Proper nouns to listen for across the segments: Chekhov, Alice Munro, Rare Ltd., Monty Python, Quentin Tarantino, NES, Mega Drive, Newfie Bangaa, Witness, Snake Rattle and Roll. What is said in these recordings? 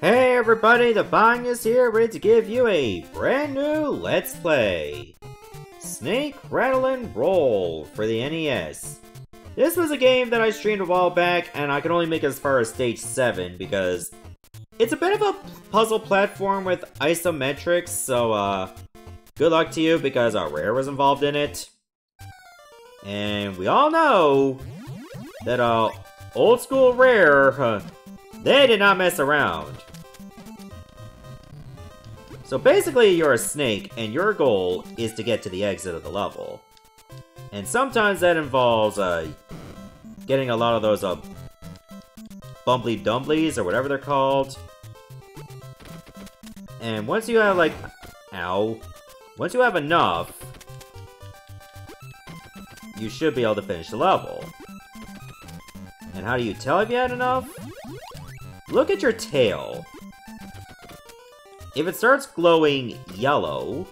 Hey everybody, the Bong is here, ready to give you a brand new Let's Play! Snake Rattle and Roll for the NES. This was a game that I streamed a while back, and I can only make it as far as Stage 7, because it's a bit of a puzzle platform with isometrics, so good luck to you, because Rare was involved in it. And we all know that old school Rare, they did not mess around. So basically you're a snake, and your goal is to get to the exit of the level. And sometimes that involves getting a lot of those bumbly dumblies, or whatever they're called. And once you have once you have enough, you should be able to finish the level. And how do you tell if you had enough? Look at your tail. If it starts glowing yellow,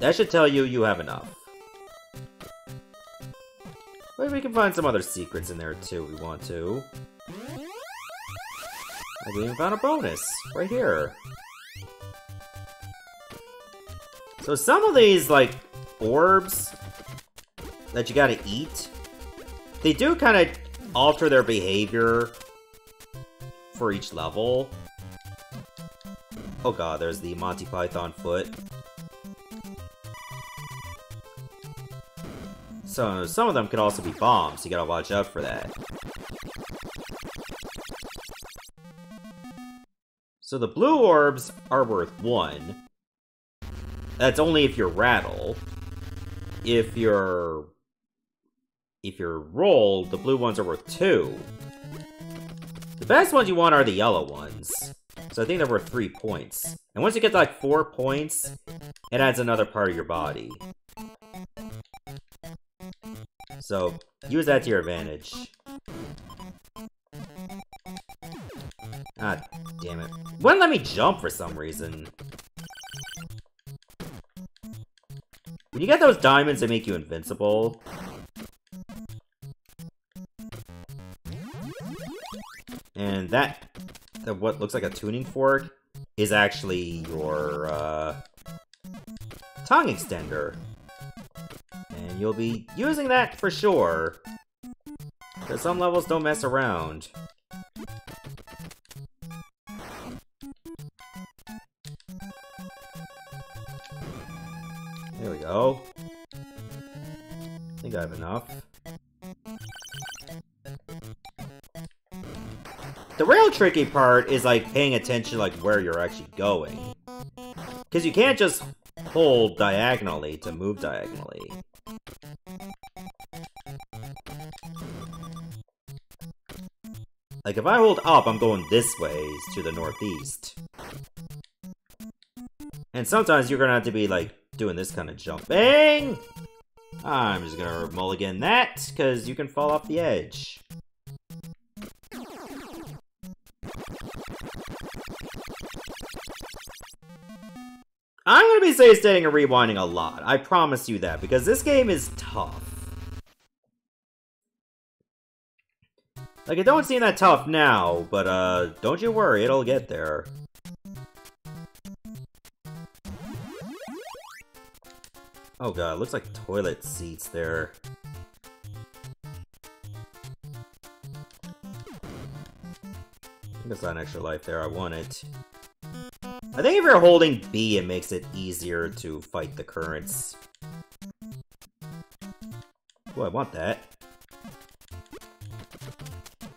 that should tell you you have enough. But we can find some other secrets in there too if we want to. Like we even found a bonus right here. So some of these, like, orbs that you gotta eat, they do kind of alter their behavior for each level. Oh god, there's the Monty Python foot. So some of them could also be bombs, you gotta watch out for that. So the blue orbs are worth 1. That's only if you're rattle. If you're roll, the blue ones are worth 2. The best ones you want are the yellow ones. So I think they're worth 3 points. And once you get to like 4 points, it adds another part of your body. So use that to your advantage. Ah, damn it. Wouldn't let me jump for some reason. When you get those diamonds, they make you invincible. And that what looks like a tuning fork is actually your tongue extender. And you'll be using that for sure, because some levels don't mess around. There we go. I think I have enough. The real tricky part is like paying attention like where you're actually going. Because you can't just hold diagonally to move diagonally. Like if I hold up, I'm going this way to the northeast. And sometimes you're gonna have to be like doing this kind of jumping. I'm just gonna mulligan that, because you can fall off the edge. I'm gonna be staying and rewinding a lot, I promise you that, because this game is tough. Like, it don't seem that tough now, but don't you worry, it'll get there. Oh god, it looks like toilet seats there. I think I saw an extra life there, I want it. I think if you're holding B, it makes it easier to fight the currents. Oh, I want that.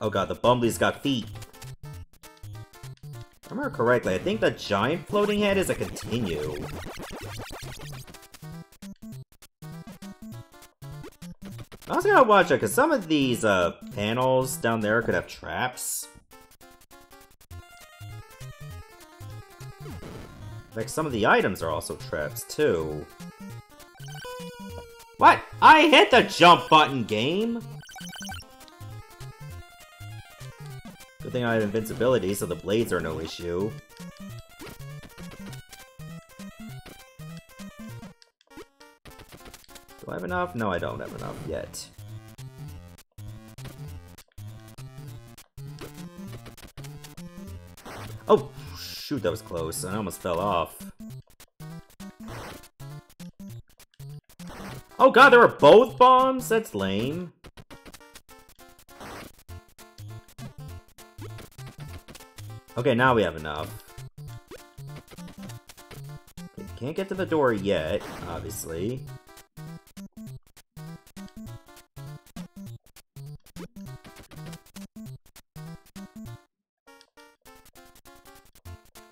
Oh god, the Bumbly's got feet. If I remember correctly, I think the giant floating head is a continue. I also gotta watch out, because some of these panels down there could have traps. In fact, some of the items are also traps, too. What? I hit the jump button, game! Good thing I have invincibility, so the blades are no issue. Do I have enough? No, I don't have enough yet. Oh, shoot, that was close. I almost fell off. Oh god, there were both bombs? That's lame. Okay, now we have enough. Okay, can't get to the door yet, obviously.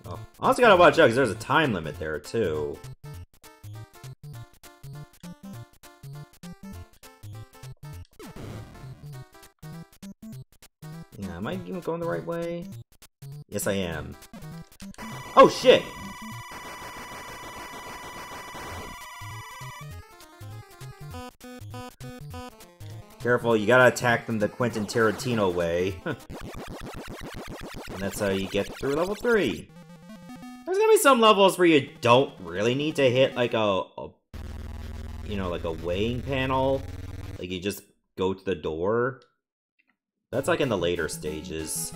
Oh, I also gotta watch out because there's a time limit there too. Yeah, am I even going the right way? Yes, I am. Oh, shit! Careful, you gotta attack them the Quentin Tarantino way. And that's how you get through level 3. There's gonna be some levels where you don't really need to hit, like, a weighing panel. Like, you just go to the door. That's, like, in the later stages.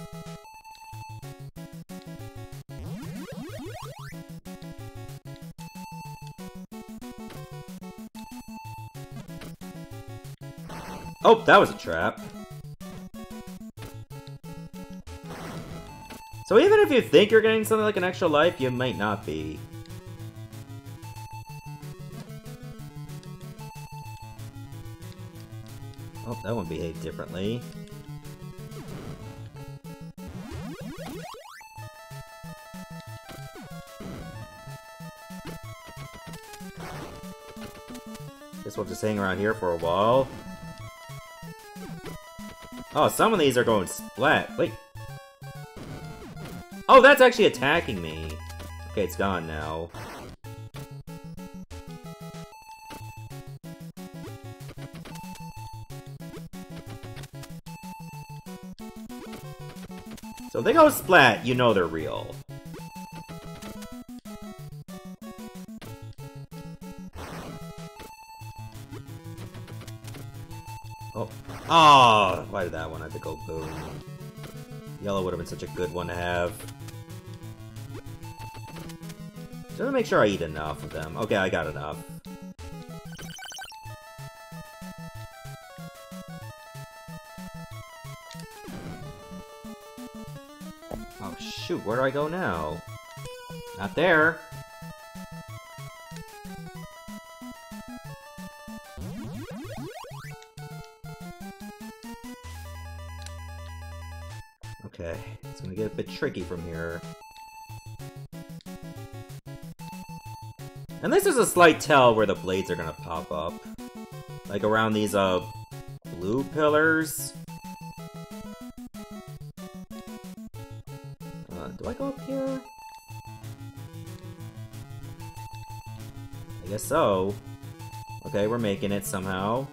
Oh, that was a trap. So even if you think you're getting something like an extra life, you might not be. Oh, that one behaved differently. Guess we'll just hang around here for a while. Oh, some of these are going splat. Wait. Oh, that's actually attacking me. Okay, it's gone now. So if they go splat, you know they're real. Oh, why did that one have to go boom? Yellow would have been such a good one to have. Just want to make sure I eat enough of them. Okay, I got enough. Oh shoot, where do I go now? Not there. Okay, it's gonna get a bit tricky from here. And this is a slight tell where the blades are gonna pop up. Like around these, blue pillars. Do I go up here? I guess so. Okay, we're making it somehow.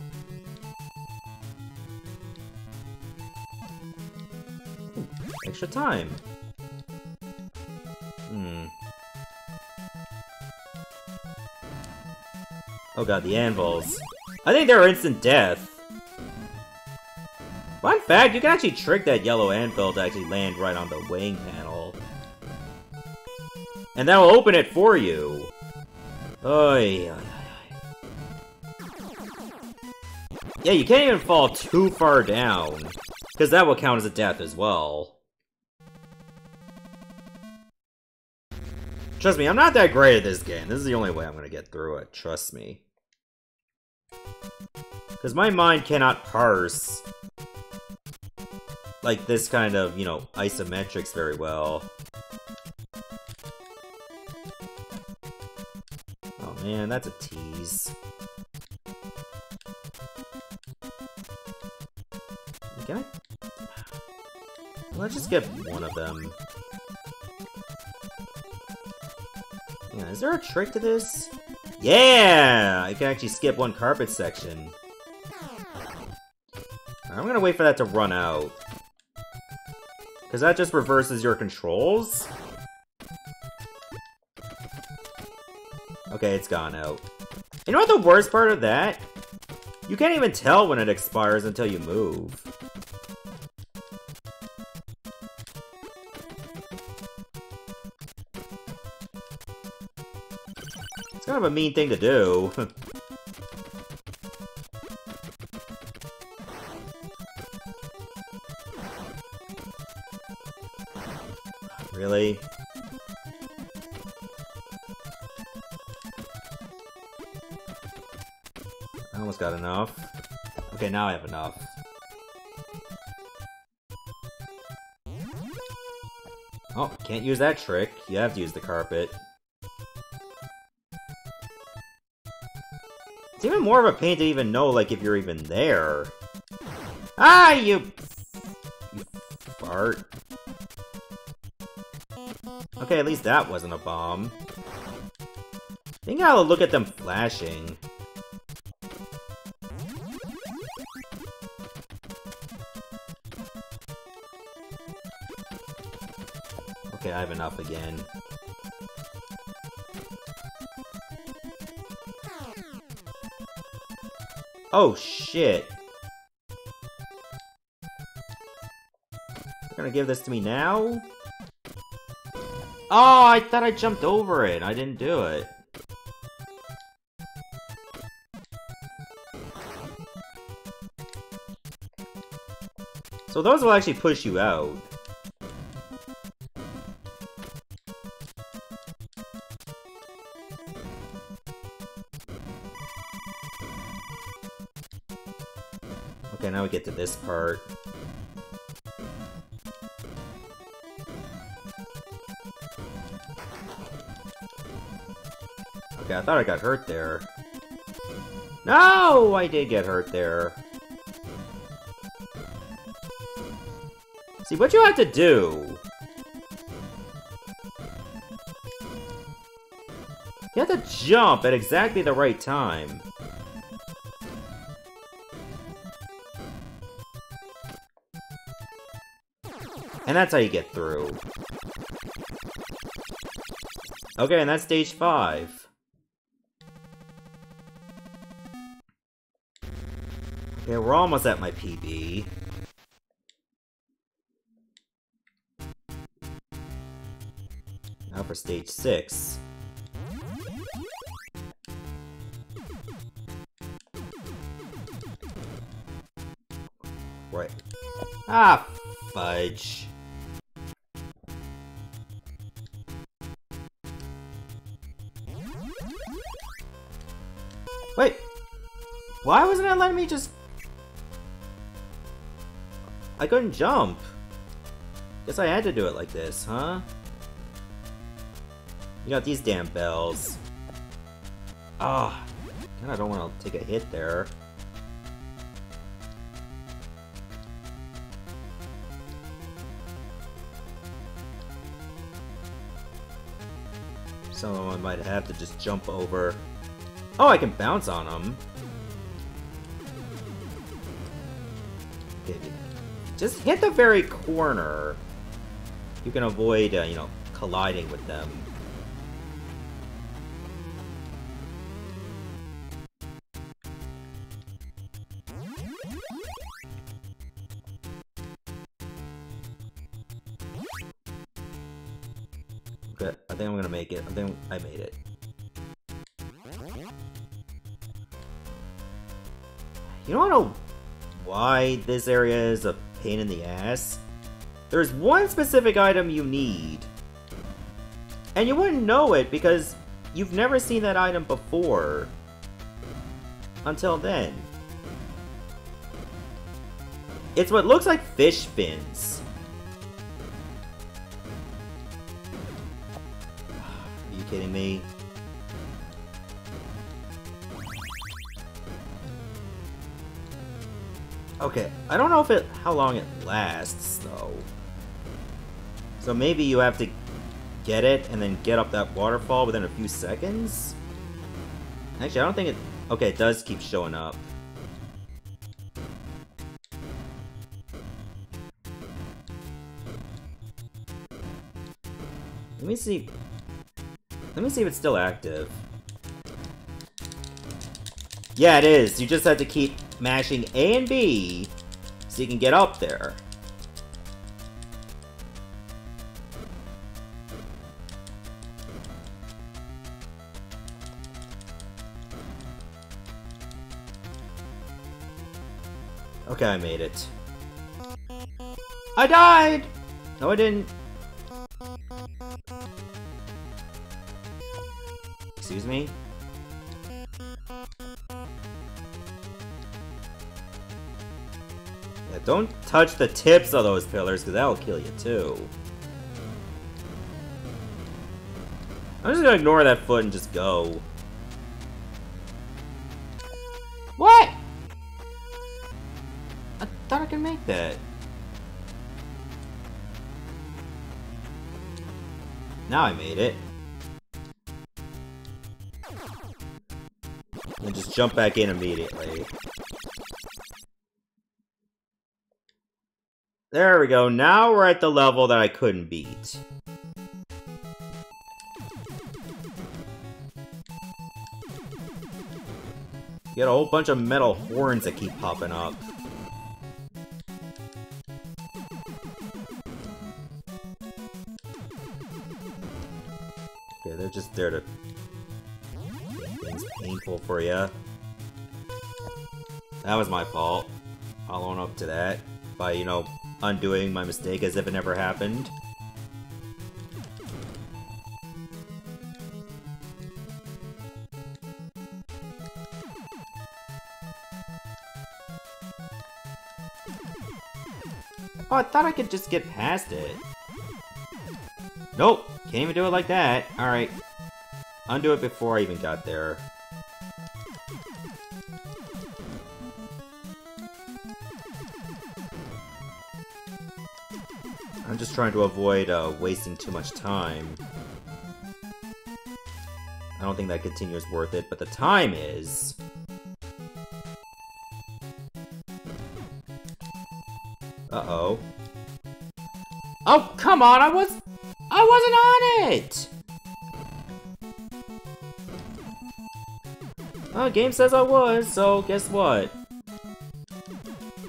Extra time. Oh god, the anvils. I think they're instant death. Fun fact, you can actually trick that yellow anvil to actually land right on the weighing panel. And that'll open it for you. Oy, oy, oy. Yeah, you can't even fall too far down. Because that will count as a death as well. Trust me, I'm not that great at this game. This is the only way I'm gonna get through it, trust me. Because my mind cannot parse like this kind of, you know, isometrics very well. Oh man, that's a tease. Can I? Let's just get one of them. Yeah, is there a trick to this? Yeah! I can actually skip one carpet section. I'm gonna wait for that to run out. Because that just reverses your controls? Okay, it's gone out. You know what the worst part of that? You can't even tell when it expires until you move. Kind of a mean thing to do. Really? I almost got enough. Okay, now I have enough. Oh, can't use that trick. You have to use the carpet. It's even more of a pain to even know, like, if you're even there. Ah, you fart. Okay, at least that wasn't a bomb. I think I'll look at them flashing. Okay, I have enough again. Oh, shit. They're gonna give this to me now? Oh, I thought I jumped over it. I didn't do it. So those will actually push you out. Okay, now we get to this part. Okay, I thought I got hurt there. No! I did get hurt there. See, what you have to do... You have to jump at exactly the right time. And that's how you get through. Okay, and that's stage 5. Okay, we're almost at my PB. Now for stage 6. Right. Ah, fudge. Wait, why wasn't it letting me just... I couldn't jump. Guess I had to do it like this, huh? You got these damn bells. Ah, kinda don't wanna take a hit there. Someone might have to just jump over. Oh, I can bounce on them. Just hit the very corner. You can avoid, you know, colliding with them. Okay, I think I'm gonna make it. I think I made it. You don't know why this area is a pain in the ass? There's one specific item you need. And you wouldn't know it because you've never seen that item before. Until then. It's what looks like fish fins. Are you kidding me? Okay, I don't know if how long it lasts, though. So maybe you have to get it and then get up that waterfall within a few seconds? Actually, I don't think it... Okay, it does keep showing up. Let me see... Let me see if it's still active. Yeah, it is. You just have to keep... mashing A and B so you can get up there. Okay, I made it. I died! No, I didn't. Excuse me? Yeah, don't touch the tips of those pillars, because that'll kill you, too. I'm just gonna ignore that foot and just go. What? I thought I could make that. Now I made it. And just jump back in immediately. There we go. Now we're at the level that I couldn't beat. Get a whole bunch of metal horns that keep popping up. They're just there to make things painful for ya. That was my fault. I'll own up to that by, you know, undoing my mistake as if it never happened. Oh, I thought I could just get past it. Nope. Can't even do it like that. Alright. Undo it before I even got there. I'm just trying to avoid wasting too much time. I don't think that continue is worth it, but the time is... Uh-oh. Oh, come on! I wasn't on it! Well, game says I was, so guess what?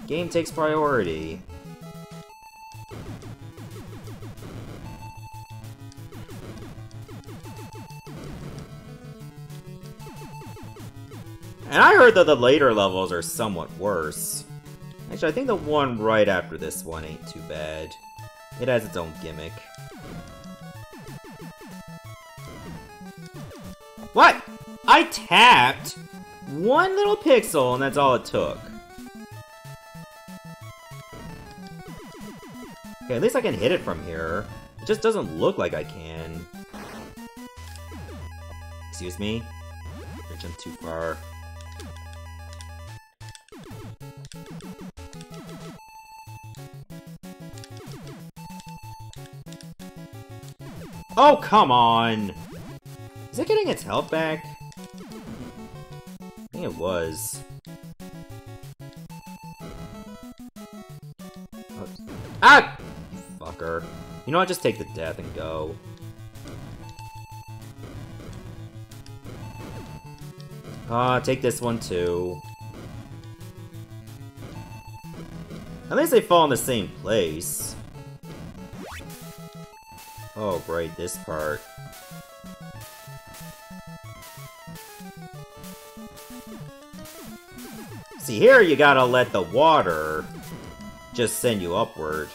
Game takes priority. And I heard that the later levels are somewhat worse. Actually, I think the one right after this one ain't too bad. It has its own gimmick. What? I tapped one little pixel and that's all it took. Okay, at least I can hit it from here. It just doesn't look like I can. Excuse me? I jumped too far. Oh, come on! Is it getting its health back? I think it was. Oops. Ah! Fucker. You know what? Just take the death and go. Take this one too. At least they fall in the same place. Oh, right, this part. See, here you gotta let the water just send you upward.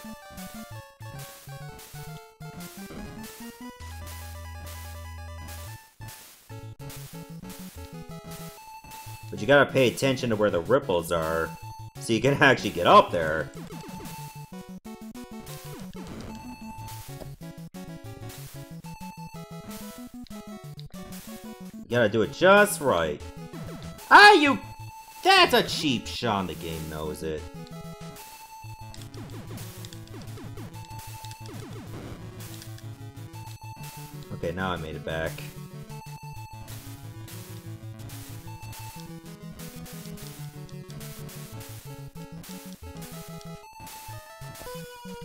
But you gotta pay attention to where the ripples are so you can actually get up there. You gotta do it just right. Ah, you... That's a cheap shot. The game knows it. Okay, now I made it back.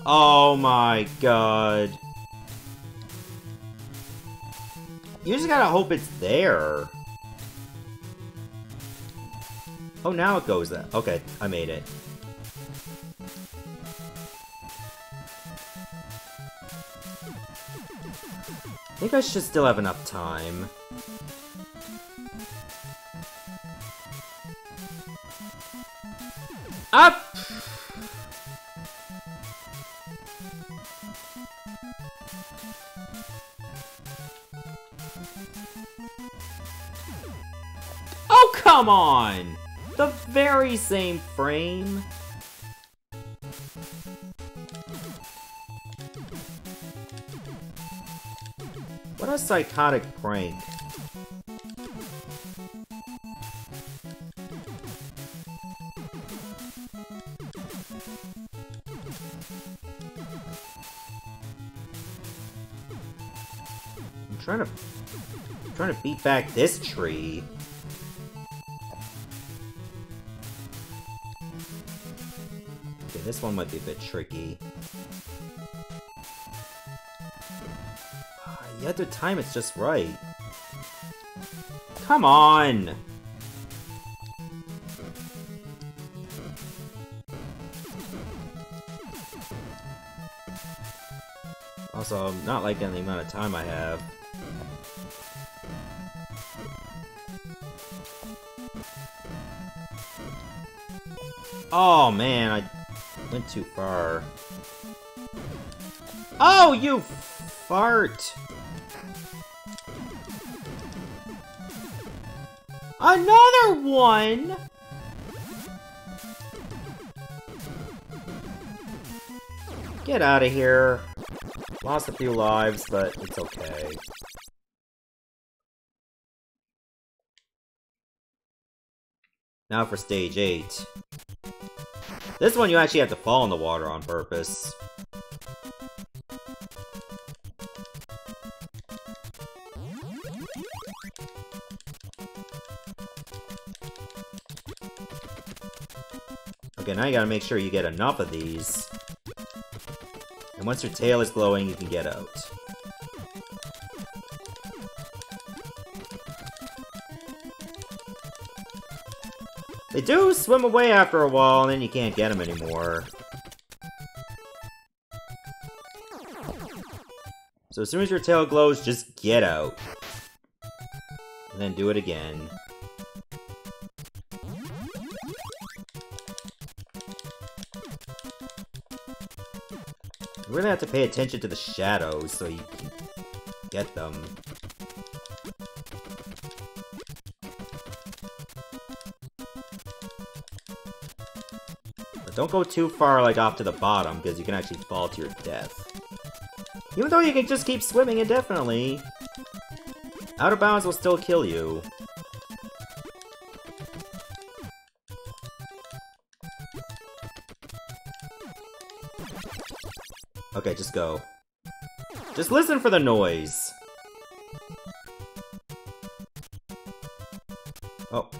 Oh my god. You just gotta hope it's there. Oh, now it goes there. Okay, I made it. I think I should still have enough time. Up! Oh, come on! The very same frame. What a psychotic prank. I'm trying to beat back this tree. Okay, this one might be a bit tricky. You have to time it's just right. Come on! Also, I'm not liking the amount of time I have. Oh man, I went too far. Oh, you fart! Another one?! Get out of here. Lost a few lives, but it's okay. Now for stage 8. This one you actually have to fall in the water on purpose. Okay, now you gotta make sure you get enough of these. And once your tail is glowing, you can get out. They do swim away after a while, and then you can't get them anymore. So as soon as your tail glows, just get out. And then do it again. You're gonna have to pay attention to the shadows so you can get them. Don't go too far, like, off to the bottom, because you can actually fall to your death. Even though you can just keep swimming indefinitely, out of bounds will still kill you. Okay, just go. Just listen for the noise. Oh.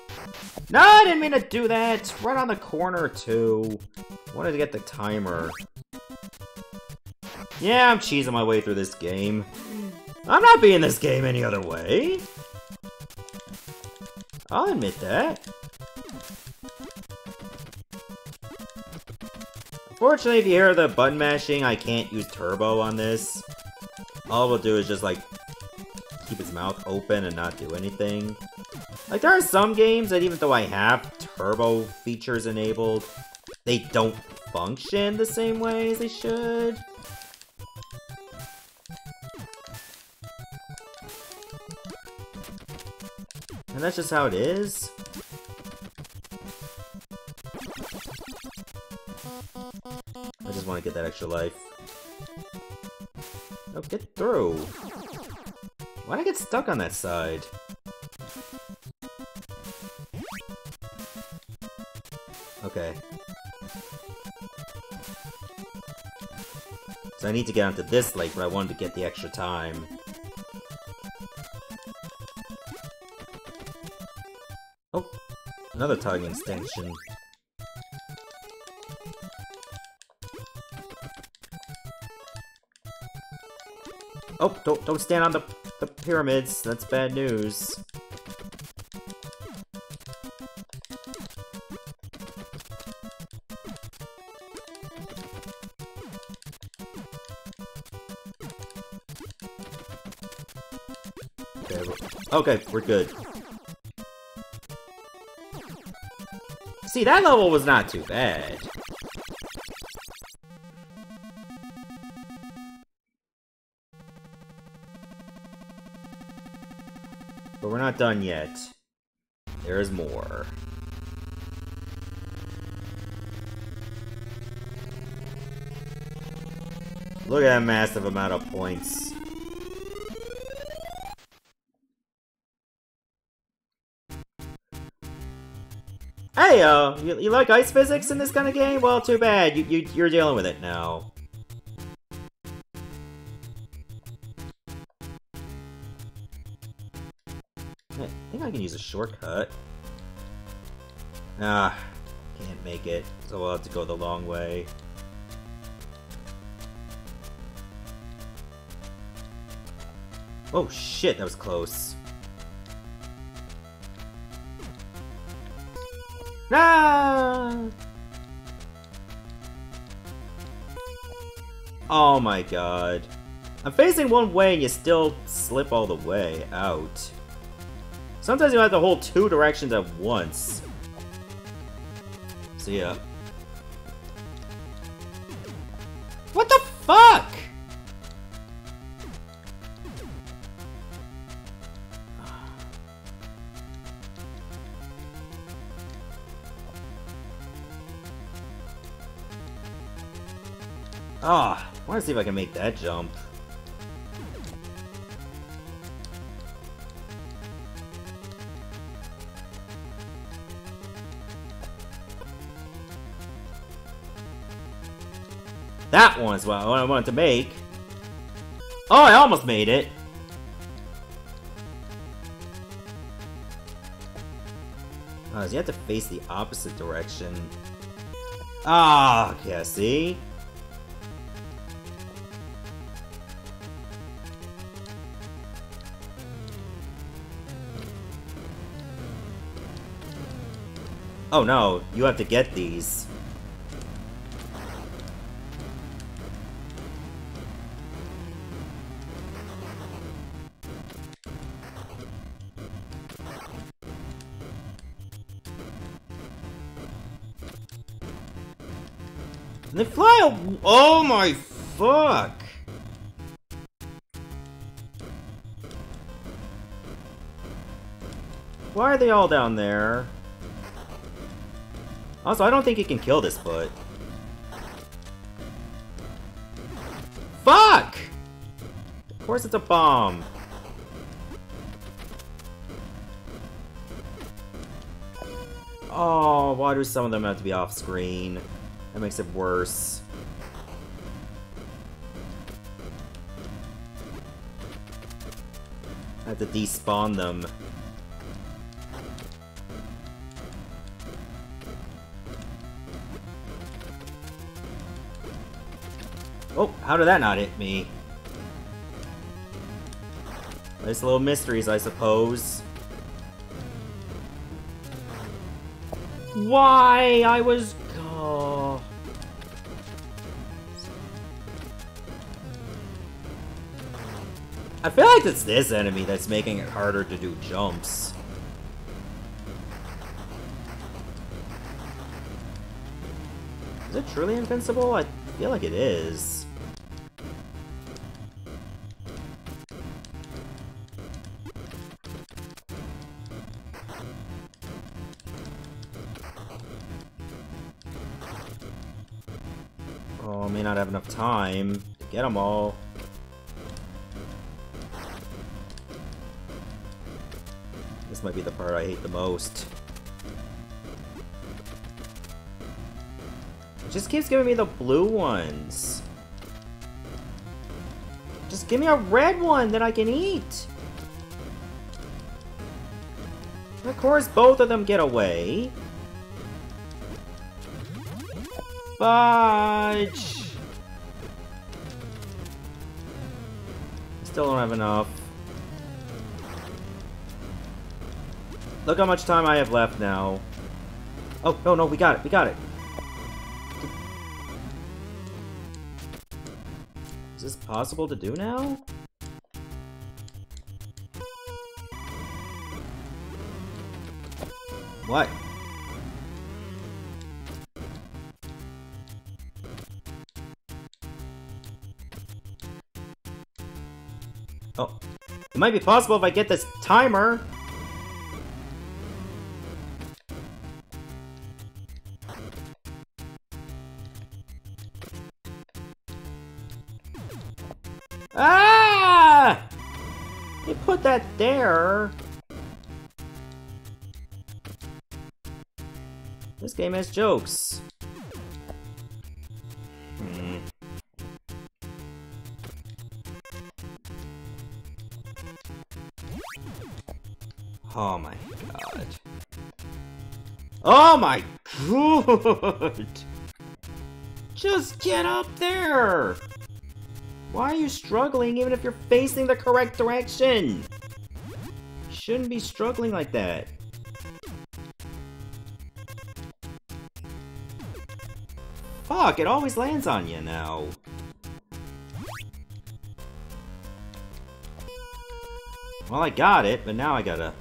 No, I didn't mean to do that! Right on the corner, too. I wanted to get the timer. Yeah, I'm cheesing my way through this game. I'm not beating this game any other way. I'll admit that. Unfortunately, if you hear the button mashing, I can't use turbo on this. All we'll do is just, like, keep his mouth open and not do anything. Like, there are some games that even though I have turbo features enabled, they don't function the same way as they should. And that's just how it is. I just want to get that extra life. Oh, get through. Why'd I get stuck on that side? Okay. So I need to get onto this lake, but I wanted to get the extra time. Oh! Another tongue extension. Oh! Don't stand on the pyramids, that's bad news. Okay, we're good. See, that level was not too bad. But we're not done yet. There is more. Look at that massive amount of points. Hey, you like ice physics in this kind of game? Well, too bad. You're dealing with it now. I think I can use a shortcut. Ah, can't make it, so we'll have to go the long way. Oh shit, that was close. No! Oh my god. I'm facing one way and you still slip all the way out. Sometimes you have to hold two directions at once. See ya. What the fuck? Ah, I want to see if I can make that jump. That one's what I wanted to make. Oh, I almost made it. Oh, so you have to face the opposite direction. Ah, yeah, see? Oh no, you have to get these. They fly away. Oh my fuck! Why are they all down there? Also, I don't think you can kill this foot. Fuck! Of course it's a bomb. Oh, why do some of them have to be off screen? That makes it worse. I have to despawn them. Oh, how did that not hit me? Nice little mysteries, I suppose. Why? I was... Oh. I feel like it's this enemy that's making it harder to do jumps. Is it truly invincible? I feel like it is. Not have enough time to get them all. This might be the part I hate the most. It just keeps giving me the blue ones. Just give me a red one that I can eat. And of course, both of them get away. Fudge! Still don't have enough. Look how much time I have left now. Oh, no, no, we got it, we got it. Is this possible to do now? What? Oh. It might be possible if I get this timer. Ah! You put that there. This game has jokes. Oh my god. Oh my god! Just get up there! Why are you struggling even if you're facing the correct direction? Shouldn't be struggling like that. Fuck, it always lands on you now. Well, I got it, but now I gotta...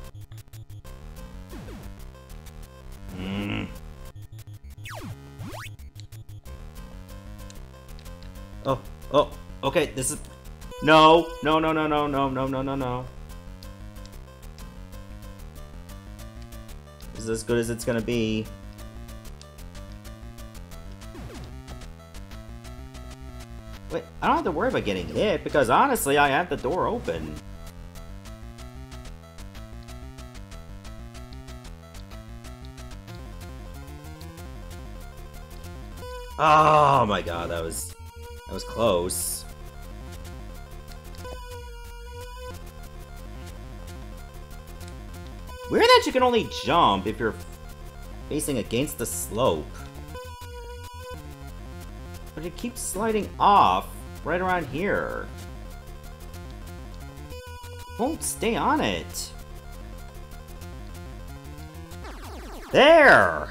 Oh, oh, okay, this is... No, no, no, no, no, no, no, no, no, no. This is as good as it's gonna be. Wait, I don't have to worry about getting hit, because honestly, I have the door open. Oh my god, that was close. Weird that you can only jump if you're facing against the slope. But it keeps sliding off right around here. Won't stay on it. There!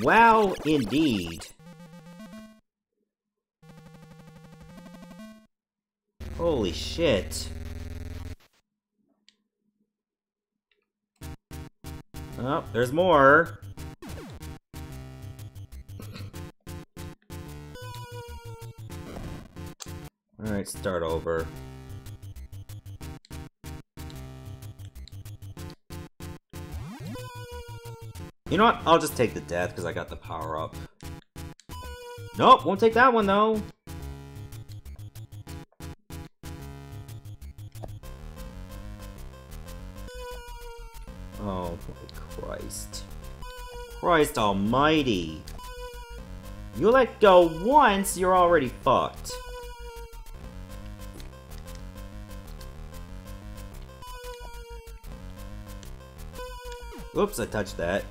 Wow, indeed. Holy shit. Oh, there's more. Alright, start over. You know what? I'll just take the death because I got the power up. Nope, won't take that one though. Oh, my Christ. Christ almighty. You let go once, you're already fucked. Oops, I touched that.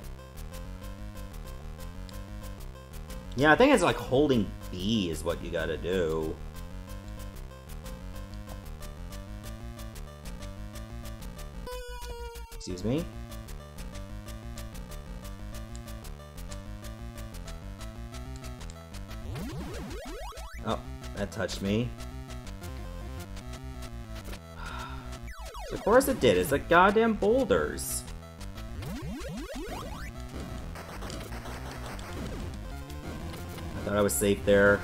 Yeah, I think it's like holding B is what you gotta do. Excuse me? Oh, that touched me. Of course it did, it's like goddamn boulders. Thought I was safe there.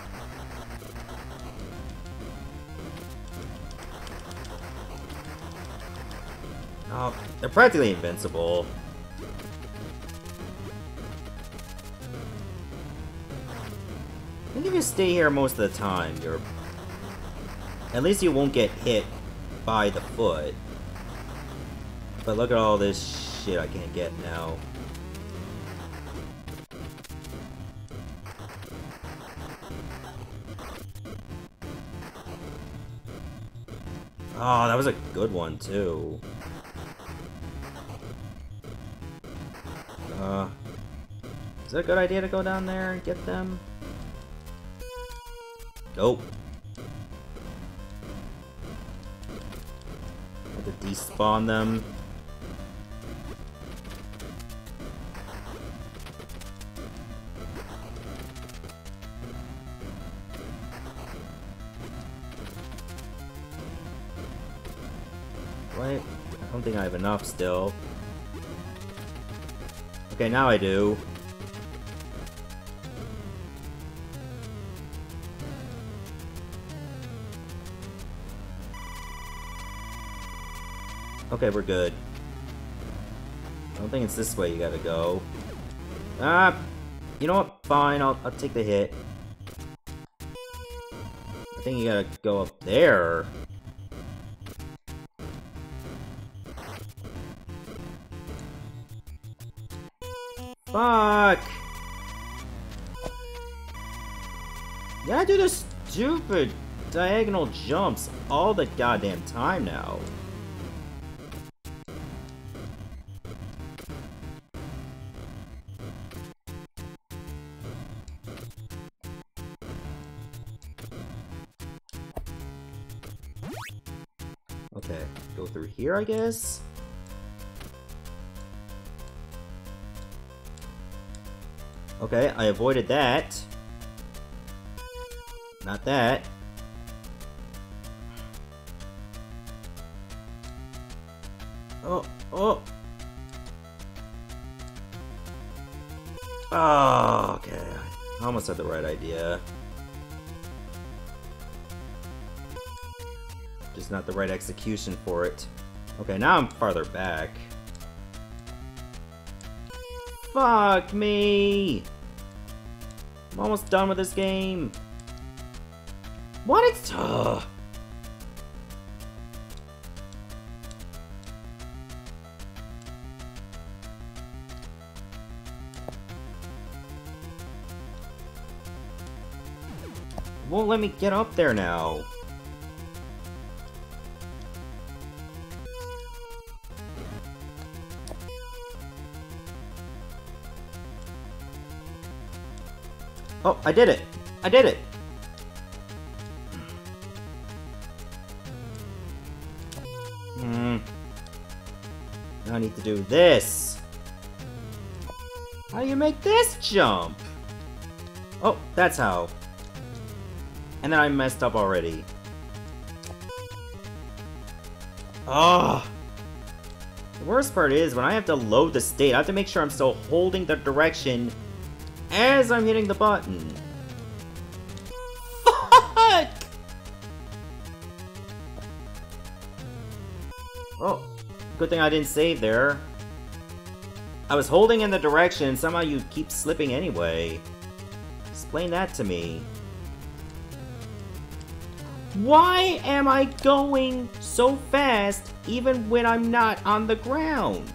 Oh, they're practically invincible. I think if you stay here most of the time, you're... At least you won't get hit by the foot. But look at all this shit I can't get now. Oh, that was a good one, too. Is it a good idea to go down there and get them? Nope. Have to despawn them. Wait, I don't think I have enough still. Okay, now I do. Okay, we're good. I don't think it's this way you gotta go. Ah! You know what? Fine, I'll take the hit. I think you gotta go up there. Fuck! You gotta do this stupid diagonal jumps all the goddamn time now. Okay, go through here, I guess? Okay, I avoided that. Not that. Oh, oh! Oh, okay. I almost had the right idea. Just not the right execution for it. Okay, now I'm farther back. Fuck me! I'm almost done with this game. What? It's tough. Won't let me get up there now. Oh, I did it! I did it! I need to do this. How do you make this jump? Oh, that's how. And then I messed up already. Ah. The worst part is when I have to load the state, I have to make sure I'm still holding the direction as I'm hitting the button. Fuck! Oh. Good thing I didn't save there. I was holding in the direction, and somehow you keep slipping anyway. Explain that to me. Why am I going so fast even when I'm not on the ground?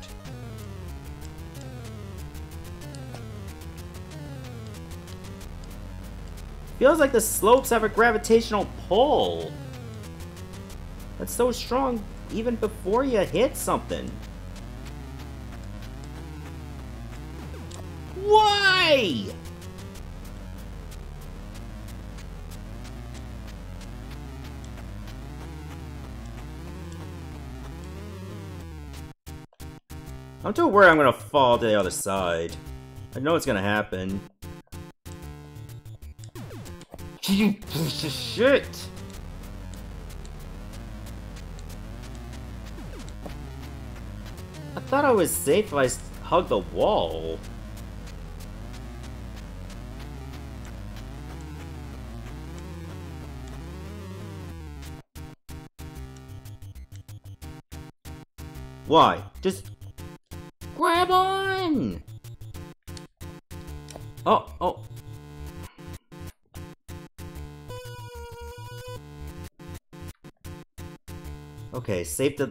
Feels like the slopes have a gravitational pull. That's so strong. Even before you hit something. Why? I'm too worried I'm gonna fall to the other side. I know it's gonna happen. Shit! I thought I was safe if I hugged the wall. Why? Just grab on! Oh, oh. Okay, safe to.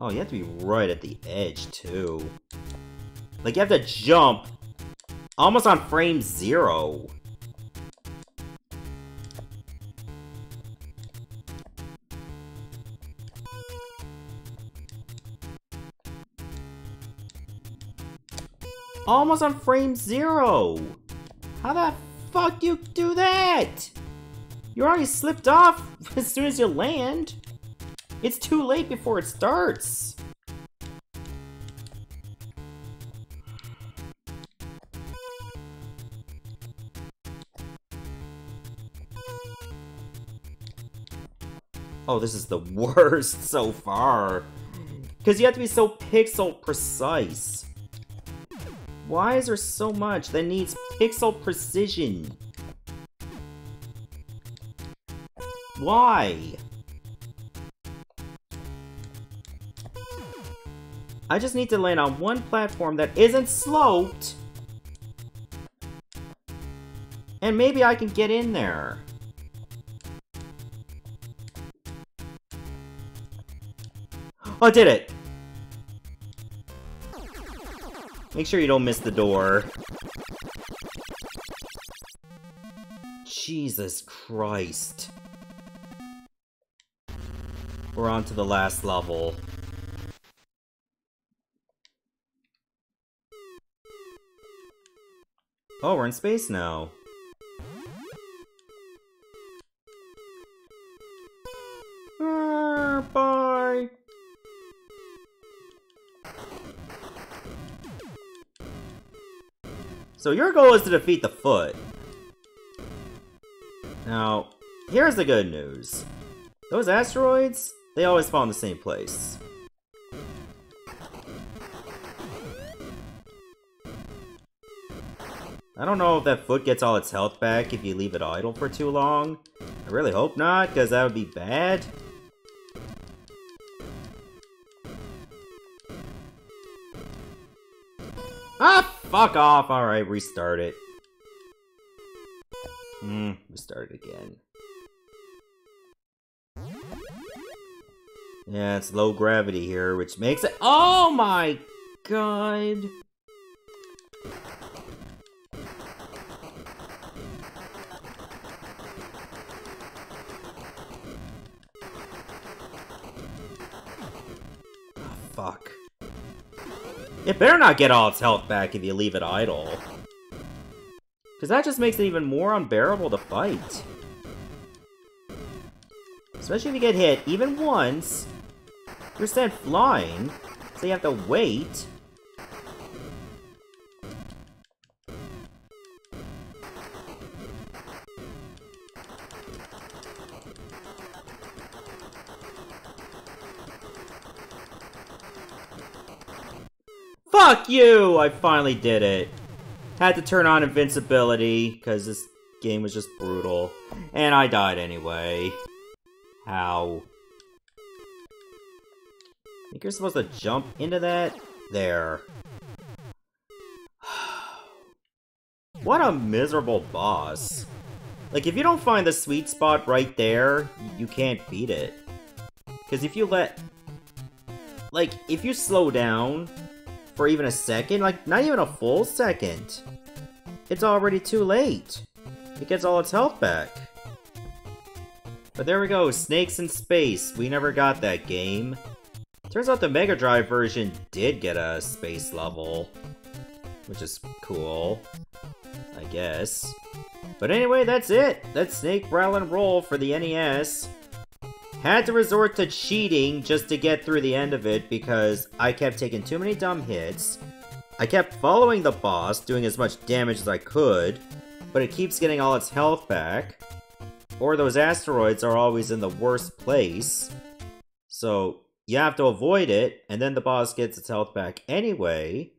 Oh, you have to be right at the edge, too. Like, you have to jump almost on frame zero. Almost on frame zero! How the fuck you do that? You already slipped off as soon as you land. It's too late before it starts! Oh, this is the worst so far. Because you have to be so pixel precise. Why is there so much that needs pixel precision? Why? I just need to land on one platform that isn't sloped. And maybe I can get in there. Oh, I did it! Make sure you don't miss the door. Jesus Christ. We're on to the last level. Oh, we're in space now. Bye. So your goal is to defeat the foot. Now, here's the good news. Those asteroids, they always fall in the same place. I don't know if that foot gets all its health back if you leave it idle for too long. I really hope not, because that would be bad. Ah, fuck off! Alright, restart it. Restart it again. Yeah, it's low gravity here, which makes it— oh my god! Fuck. It better not get all its health back if you leave it idle. Because that just makes it even more unbearable to fight. Especially if you get hit even once, you're sent flying, so you have to wait. Fuck you! I finally did it. Had to turn on invincibility, because this game was just brutal. And I died anyway. How? I think you're supposed to jump into that? There. What a miserable boss. Like, if you don't find the sweet spot right there, you can't beat it. Because if you let... like, if you slow down... for even a second, like not even a full second, it's already too late. It gets all its health back. But there we go, Snakes in Space. We never got that game. Turns out the Mega Drive version did get a space level, which is cool, I guess. But anyway, that's it. That's Snake Rattle and Roll for the NES. Had to resort to cheating just to get through the end of it because I kept taking too many dumb hits. I kept following the boss, doing as much damage as I could, but it keeps getting all its health back. Or those asteroids are always in the worst place. So you have to avoid it, and then the boss gets its health back anyway.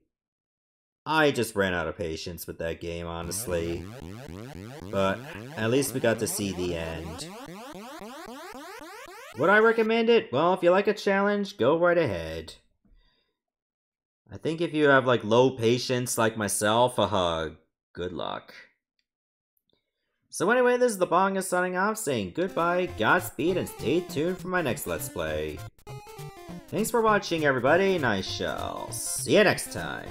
I just ran out of patience with that game, honestly. But at least we got to see the end. Would I recommend it? Well, if you like a challenge, go right ahead. I think if you have, like, low patience like myself, good luck. So anyway, this is the Bonga signing off, saying goodbye, Godspeed, and stay tuned for my next Let's Play. Thanks for watching, everybody, and I shall see you next time.